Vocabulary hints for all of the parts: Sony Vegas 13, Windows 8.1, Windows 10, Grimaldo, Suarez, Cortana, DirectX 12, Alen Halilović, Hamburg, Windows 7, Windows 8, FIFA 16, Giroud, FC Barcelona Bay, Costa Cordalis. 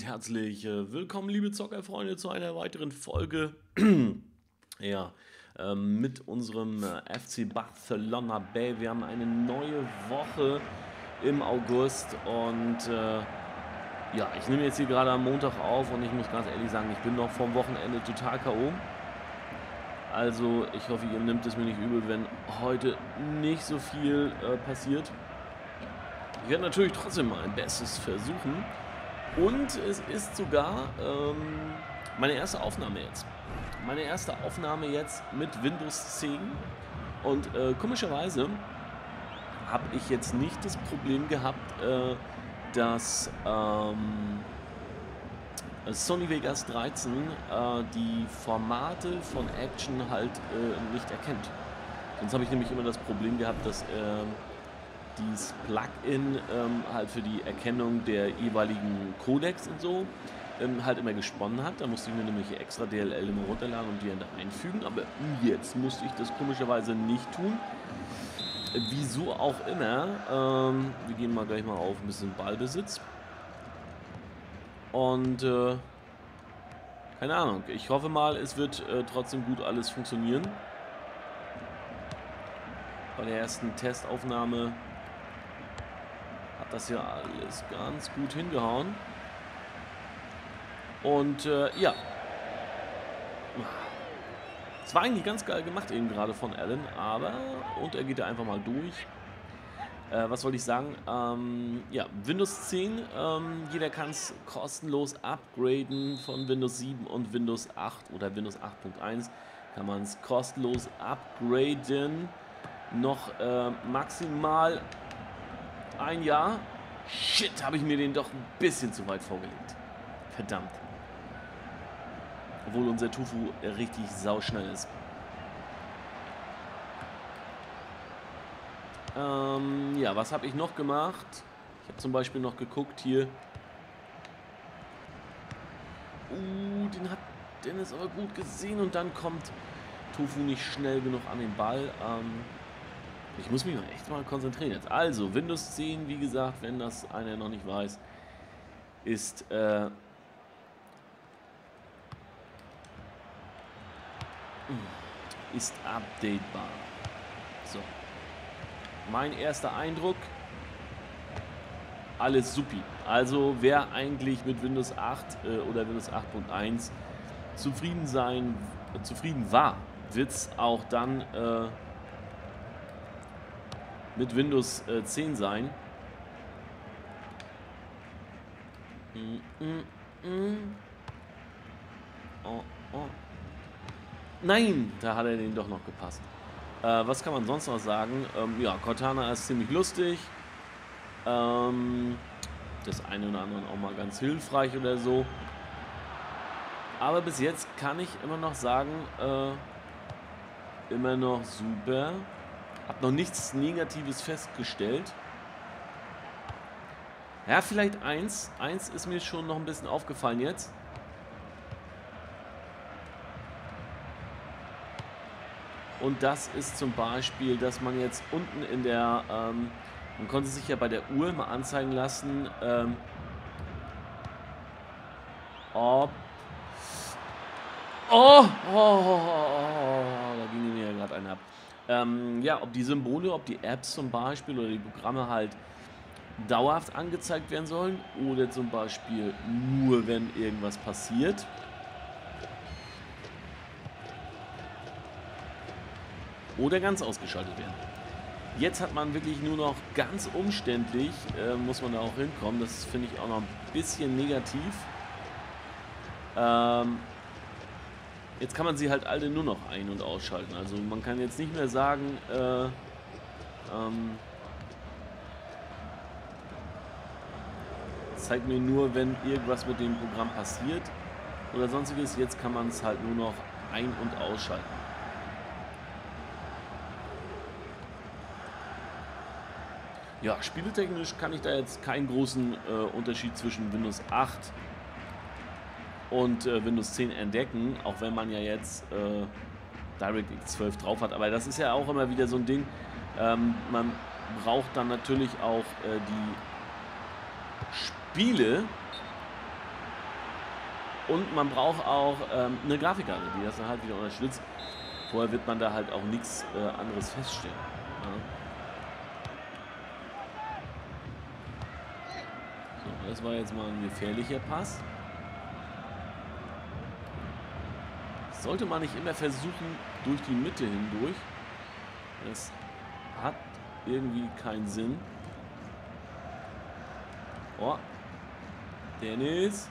und herzlich willkommen, liebe Zockerfreunde, zu einer weiteren Folge ja, mit unserem FC Barcelona Bay. Wir haben eine neue Woche im August und ja, ich nehme jetzt hier gerade am Montag auf und ich muss ganz ehrlich sagen, ich bin noch vom Wochenende total K.O. Also ich hoffe, ihr nehmt es mir nicht übel, wenn heute nicht so viel passiert. Ich werde natürlich trotzdem mein Bestes versuchen. Und es ist sogar meine erste Aufnahme jetzt. Meine erste Aufnahme jetzt mit Windows 10. Und komischerweise habe ich jetzt nicht das Problem gehabt, dass Sony Vegas 13 die Formate von Action halt nicht erkennt. Sonst habe ich nämlich immer das Problem gehabt, dass dieses Plugin halt für die Erkennung der jeweiligen Codecs und so halt immer gesponnen hat. Da musste ich mir nämlich extra DLL immer runterladen und die dann einfügen, aber jetzt musste ich das komischerweise nicht tun. Wieso auch immer. Wir gehen mal gleich mal auf ein bisschen Ballbesitz. Und keine Ahnung, ich hoffe mal, es wird trotzdem gut alles funktionieren. Bei der ersten Testaufnahme hat das ja alles ganz gut hingehauen. Und ja, es war eigentlich ganz geil gemacht eben gerade von Alen, aber und er geht da einfach mal durch. Was wollte ich sagen? Ja, Windows 10, jeder kann es kostenlos upgraden von Windows 7 und Windows 8 oder Windows 8.1 kann man es kostenlos upgraden. Noch maximal ein Jahr. Shit, habe ich mir den doch ein bisschen zu weit vorgelegt. Verdammt. Obwohl unser Tufu richtig sauschnell ist. Ja, was habe ich noch gemacht? Ich habe zum Beispiel noch geguckt hier. Den hat Dennis aber gut gesehen und dann kommt Tufu nicht schnell genug an den Ball. Ich muss mich mal echt mal konzentrieren jetzt. Also, Windows 10, wie gesagt, wenn das einer noch nicht weiß, ist updatebar. So. Mein erster Eindruck, alles supi. Also wer eigentlich mit Windows 8 oder Windows 8.1 zufrieden war, wird es auch dann mit Windows 10 sein. Oh, oh. Nein, da hat er den doch noch gepasst. Was kann man sonst noch sagen? Ja, Cortana ist ziemlich lustig. Das eine oder andere auch mal ganz hilfreich oder so. Aber bis jetzt kann ich immer noch sagen, immer noch super. Hab noch nichts Negatives festgestellt. Ja, vielleicht eins. Eins ist mir schon noch ein bisschen aufgefallen jetzt. Und das ist zum Beispiel, dass man jetzt unten in der, man konnte sich ja bei der Uhr mal anzeigen lassen, ob, da ging mir ja gerade einer ab, ja, ob die Symbole, ob die Apps zum Beispiel oder die Programme halt dauerhaft angezeigt werden sollen oder zum Beispiel nur, wenn irgendwas passiert. Oder ganz ausgeschaltet werden. Jetzt hat man wirklich nur noch ganz umständlich, muss man da auch hinkommen. Das finde ich auch noch ein bisschen negativ. Jetzt kann man sie halt alle nur noch ein- und ausschalten. Also man kann jetzt nicht mehr sagen, zeigt mir nur, wenn irgendwas mit dem Programm passiert oder sonstiges. Jetzt kann man es halt nur noch ein- und ausschalten. Ja, spieltechnisch kann ich da jetzt keinen großen Unterschied zwischen Windows 8 und Windows 10 entdecken, auch wenn man ja jetzt DirectX 12 drauf hat. Aber das ist ja auch immer wieder so ein Ding, man braucht dann natürlich auch die Spiele, und man braucht auch eine Grafikkarte, die das dann halt wieder unterstützt. Vorher wird man da halt auch nichts anderes feststellen. Ja. So, das war jetzt mal ein gefährlicher Pass. Sollte man nicht immer versuchen, durch die Mitte hindurch. Das hat irgendwie keinen Sinn. Oh, Dennis.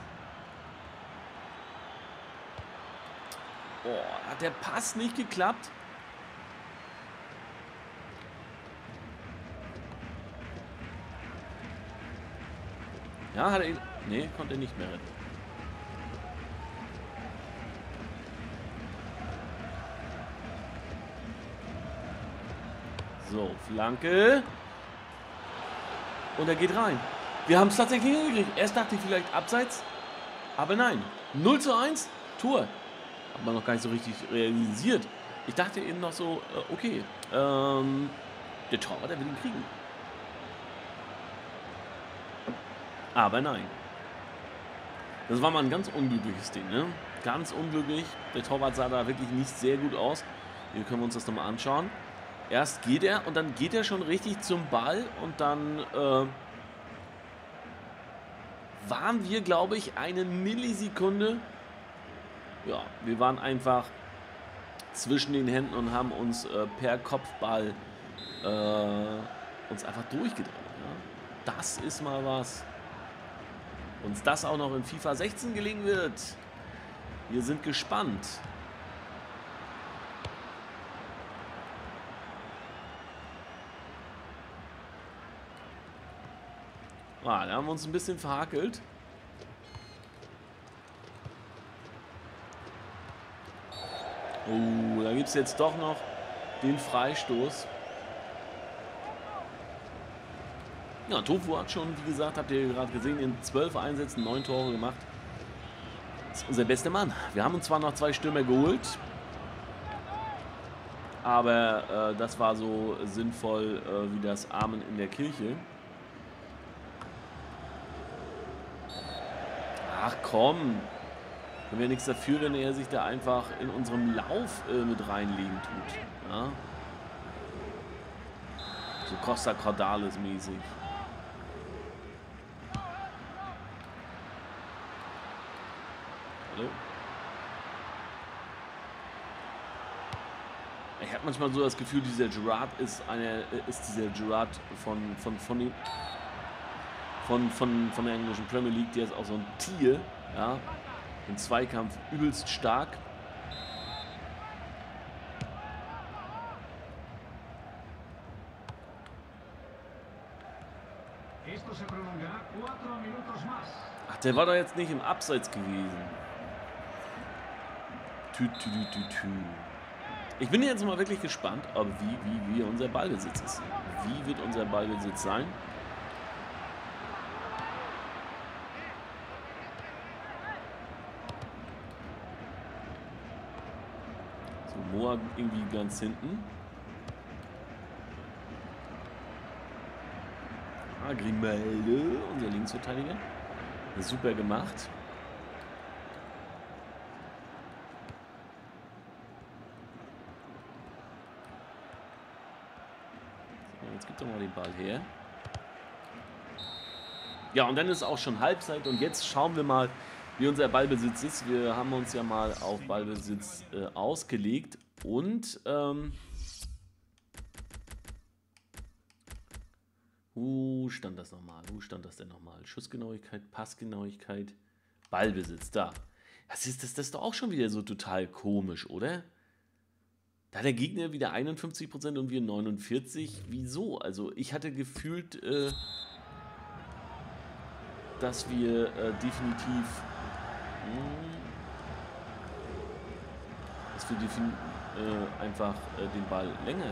Oh, hat der Pass nicht geklappt? Ja, hat er ihn. Nee, konnte er nicht mehr retten. So, Flanke. Und er geht rein. Wir haben es tatsächlich hingekriegt. Erst dachte ich vielleicht abseits. Aber nein. 0:1. Tor. Hat man noch gar nicht so richtig realisiert. Ich dachte eben noch so, okay. Der Torwart, der will ihn kriegen. Aber nein. Das war mal ein ganz unglückliches Ding, ne? Ganz unglücklich. Der Torwart sah da wirklich nicht sehr gut aus. Hier können wir uns das nochmal anschauen. Erst geht er und dann geht er schon richtig zum Ball und dann waren wir, glaube ich, eine Millisekunde. Ja, wir waren einfach zwischen den Händen und haben uns per Kopfball uns einfach durchgedreht. Ja? Das ist mal was. Uns das auch noch in FIFA 16 gelingen wird. Wir sind gespannt. Ah, da haben wir uns ein bisschen verhakelt. Oh, da gibt es jetzt doch noch den Freistoß. Ja, Tofu hat schon, wie gesagt, habt ihr gerade gesehen, in 12 Einsätzen 9 Tore gemacht. Das ist unser bester Mann. Wir haben uns zwar noch 2 Stürmer geholt, aber das war so sinnvoll wie das Amen in der Kirche. Ach komm, können wir nichts dafür, wenn er sich da einfach in unserem Lauf mit reinlegen tut. Ja? So Costa Cordalis mäßig. Hallo? Ich habe manchmal so das Gefühl, dieser Giroud ist einer, von der englischen Premier League, der ist auch so ein Tier, ja, im Zweikampf übelst stark. Ach, der war doch jetzt nicht im Abseits gewesen. Ich bin jetzt mal wirklich gespannt, ob wie unser Ballbesitz ist. Wie wird unser Ballbesitz sein? Irgendwie ganz hinten. Ah, Grimaldo, unser Linksverteidiger. Super gemacht. So, jetzt gibt doch mal den Ball her. Ja, und dann ist auch schon Halbzeit und jetzt schauen wir mal, wie unser Ballbesitz ist. Wir haben uns ja mal auf Ballbesitz ausgelegt. Und, wo stand das nochmal? Wo stand das denn nochmal? Schussgenauigkeit, Passgenauigkeit, Ballbesitz, da. Das ist doch auch schon wieder so total komisch, oder? Da hat der Gegner wieder 51% und wir 49%. Wieso? Also, ich hatte gefühlt, dass wir definitiv... den Ball länger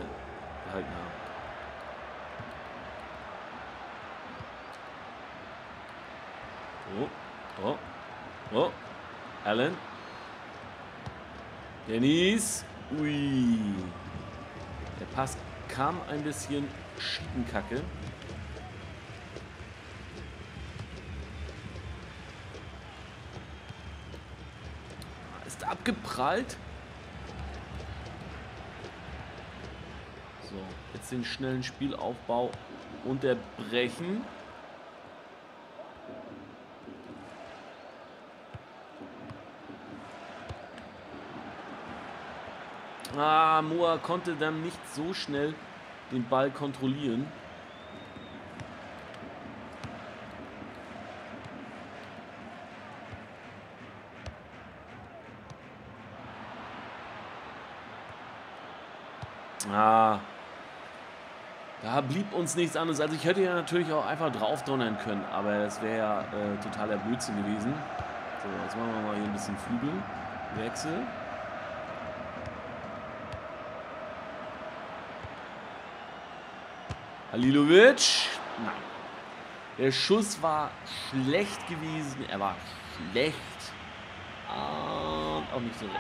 gehalten haben. Oh, oh, oh. Alen. Dennis. Ui. Der Pass kam ein bisschen Schiebenkacke. Ist abgeprallt. So, jetzt den schnellen Spielaufbau unterbrechen. Ah, Moa konnte dann nicht so schnell den Ball kontrollieren. Ah, da blieb uns nichts anderes. Also ich hätte ja natürlich auch einfach drauf donnern können, aber das wäre ja totaler Blödsinn gewesen. So, jetzt machen wir mal hier ein bisschen Flügelwechsel. Halilović. Nein. Der Schuss war schlecht gewesen. Er war schlecht. Und auch nicht so recht.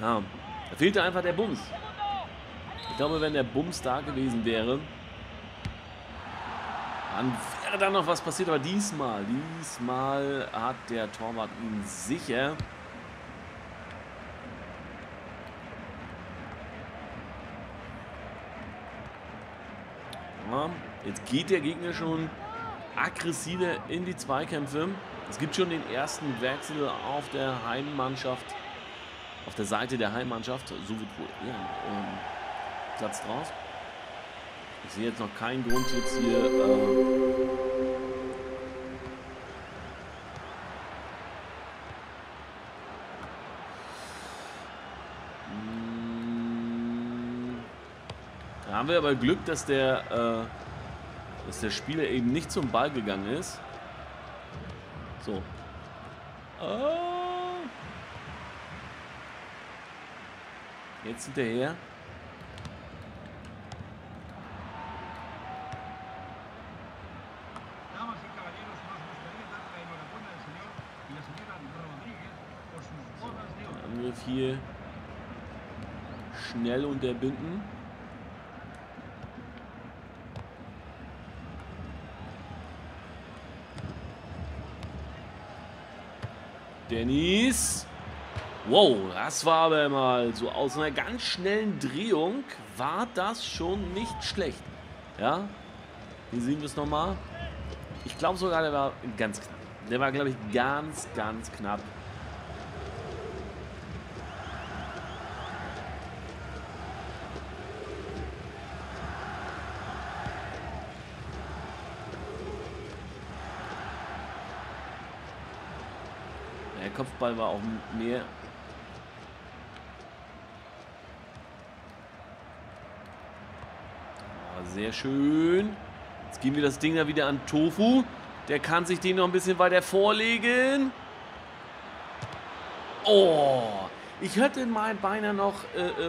Ja. Da fehlte einfach der Bums. Ich glaube, wenn der Bums da gewesen wäre, dann wäre da noch was passiert. Aber diesmal hat der Torwart ihn sicher. Jetzt geht der Gegner schon aggressiver in die Zweikämpfe. Es gibt schon den ersten Wechsel auf der Heimmannschaft, auf der Seite der Heimmannschaft. So wird wohl eher Platz drauf. Ich sehe jetzt noch keinen Grund, jetzt hier da haben wir aber Glück, dass der Spieler eben nicht zum Ball gegangen ist. So. Jetzt hinterher. Den Angriff hier schnell unterbinden. Dennis. Wow, das war aber mal so aus einer ganz schnellen Drehung, war das schon nicht schlecht. Ja, hier sehen wir es nochmal. Ich glaube sogar, der war ganz knapp. Der war, glaube ich, ganz knapp. Der Kopfball war auch mehr. Oh, sehr schön. Jetzt geben wir das Ding da wieder an Tofu. Der kann sich den noch ein bisschen weiter vorlegen. Oh, ich hätte mal beinahe noch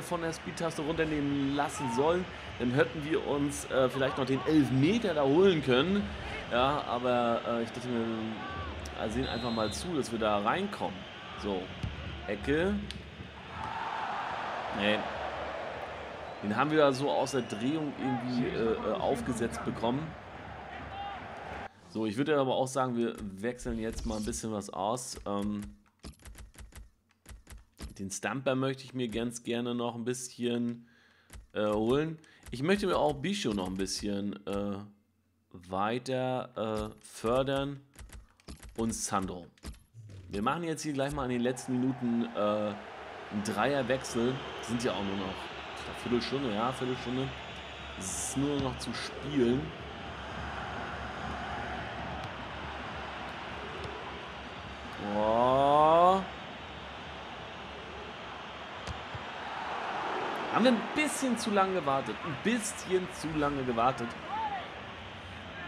von der Speed-Taste runternehmen lassen sollen. Dann hätten wir uns vielleicht noch den Elfmeter da holen können. Ja, aber ich dachte mir... Also sehen einfach mal zu, dass wir da reinkommen. So, Ecke. Nee. Den haben wir da so aus der Drehung irgendwie aufgesetzt bekommen. So, ich würde aber auch sagen, wir wechseln jetzt mal ein bisschen was aus. Den Stamper möchte ich mir ganz gerne noch ein bisschen holen. Ich möchte mir auch Bischof noch ein bisschen weiter fördern. Und Sandro. Wir machen jetzt hier gleich mal in den letzten Minuten einen Dreierwechsel. Sind ja auch nur noch eine Viertelstunde, ja, Viertelstunde. Es ist nur noch zu spielen. Oh. Haben wir ein bisschen zu lange gewartet.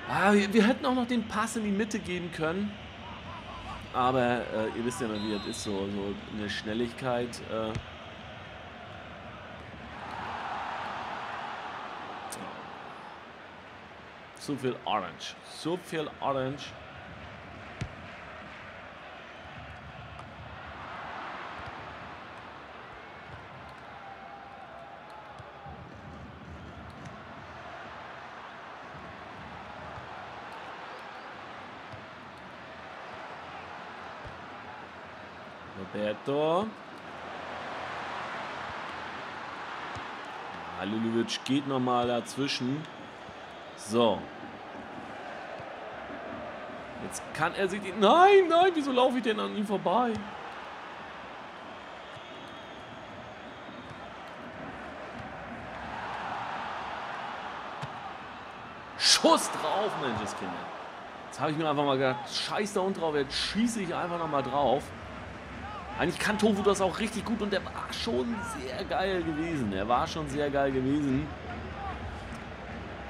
Ah, wir hätten auch noch den Pass in die Mitte geben können. Aber ihr wisst ja mal, wie das ist, so eine Schnelligkeit. So viel Orange. Roberto. Halilović geht nochmal dazwischen. So. Jetzt kann er sich... Nein, nein, wieso laufe ich denn an ihm vorbei? Schuss drauf, Menschenskinder. Jetzt habe ich mir einfach mal gedacht, scheiß da unten drauf, jetzt schieße ich einfach nochmal drauf. Eigentlich kann Tofu das auch richtig gut und der war schon sehr geil gewesen. Er war schon sehr geil gewesen.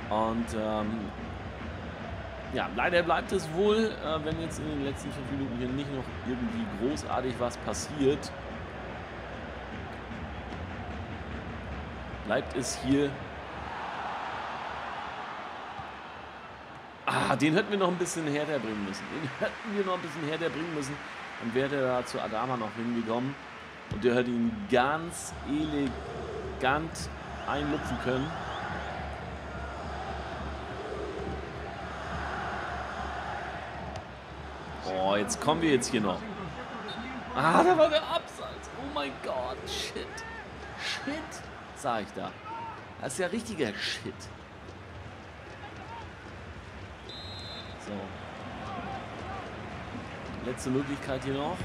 Und ja, leider bleibt es wohl, wenn jetzt in den letzten 5 Minuten hier nicht noch irgendwie großartig was passiert. Bleibt es hier. Ah, den hätten wir noch ein bisschen härter bringen müssen. Dann wäre er da zu Adama noch hingekommen. Und der hätte ihn ganz elegant einlupfen können. Oh, jetzt kommen wir jetzt hier noch. Ah, da war der Abseits. Oh mein Gott, shit. Shit, sag ich da. Das ist ja richtiger Shit. So. Letzte Möglichkeit hier noch.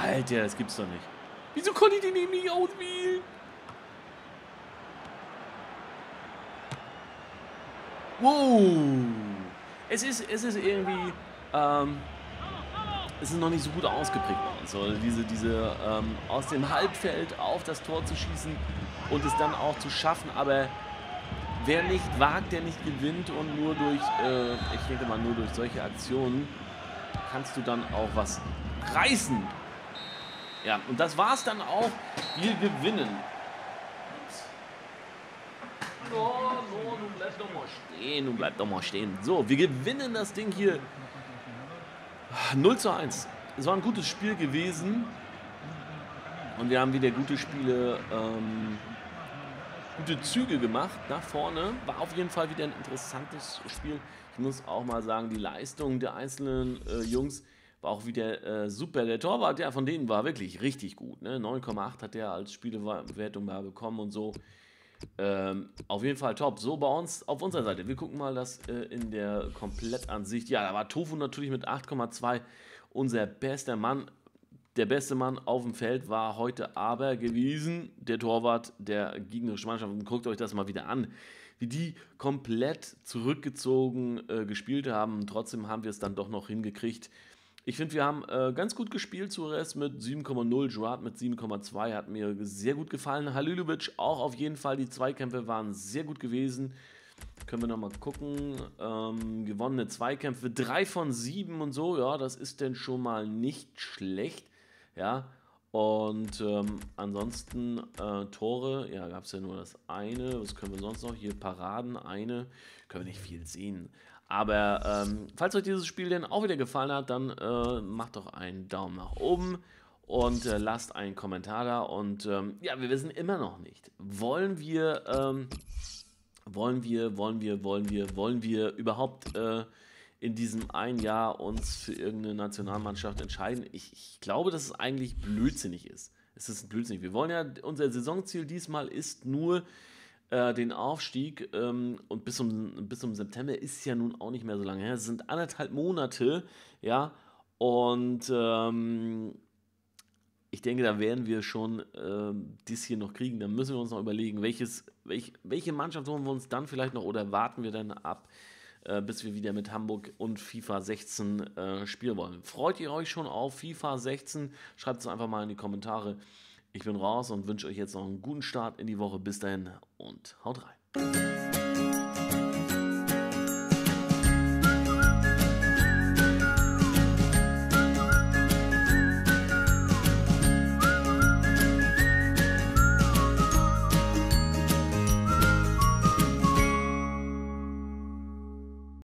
Alter, das gibt's doch nicht. Wieso konnte ich den eben nicht auswählen? Wow. Es ist irgendwie... es ist noch nicht so gut ausgeprägt bei uns. Also diese aus dem Halbfeld auf das Tor zu schießen und es dann auch zu schaffen, aber wer nicht wagt, der nicht gewinnt und nur durch, ich denke mal, nur durch solche Aktionen kannst du dann auch was reißen. Ja, und das war's dann auch. Wir gewinnen. No, nun bleib doch mal stehen, So, wir gewinnen das Ding hier. 0:1. Es war ein gutes Spiel gewesen. Und wir haben wieder gute Spiele, gute Züge gemacht nach vorne. War auf jeden Fall wieder ein interessantes Spiel. Ich muss auch mal sagen, die Leistung der einzelnen Jungs war auch wieder super. Der Torwart, der von denen war wirklich richtig gut. Ne? 9,8 hat er als Spielebewertung mal bekommen und so. Auf jeden Fall top. So bei uns auf unserer Seite. Wir gucken mal das in der Komplettansicht. Ja, da war Tofu natürlich mit 8,2 unser bester Mann. Der beste Mann auf dem Feld war heute aber gewesen der Torwart der gegnerischen Mannschaft. Und guckt euch das mal wieder an, wie die komplett zurückgezogen gespielt haben. Trotzdem haben wir es dann doch noch hingekriegt. Ich finde, wir haben ganz gut gespielt, Suarez mit 7,0, Giroud mit 7,2, hat mir sehr gut gefallen. Halilović auch auf jeden Fall, die Zweikämpfe waren sehr gut gewesen. Können wir nochmal gucken, gewonnene Zweikämpfe, 3 von 7 und so, ja, das ist denn schon mal nicht schlecht, ja. Und ansonsten Tore, ja, gab es ja nur das eine, was können wir sonst noch, hier Paraden, eine, können wir nicht viel sehen. Aber falls euch dieses Spiel denn auch wieder gefallen hat, dann macht doch einen Daumen nach oben und lasst einen Kommentar da. Und ja, wir wissen immer noch nicht, wollen wir überhaupt in diesem einen Jahr uns für irgendeine Nationalmannschaft entscheiden? Ich glaube, dass es eigentlich blödsinnig ist. Es ist blödsinnig. Wir wollen ja, unser Saisonziel diesmal ist nur... den Aufstieg und bis zum September ist ja nun auch nicht mehr so lange her. Es sind 1,5 Monate, ja, und ich denke, da werden wir schon dies hier noch kriegen. Da müssen wir uns noch überlegen, welche Mannschaft holen wir uns dann vielleicht noch oder warten wir dann ab, bis wir wieder mit Hamburg und FIFA 16 spielen wollen. Freut ihr euch schon auf FIFA 16? Schreibt es einfach mal in die Kommentare. Ich bin raus und wünsche euch jetzt noch einen guten Start in die Woche. Bis dahin und haut rein.